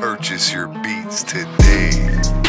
purchase your beats today.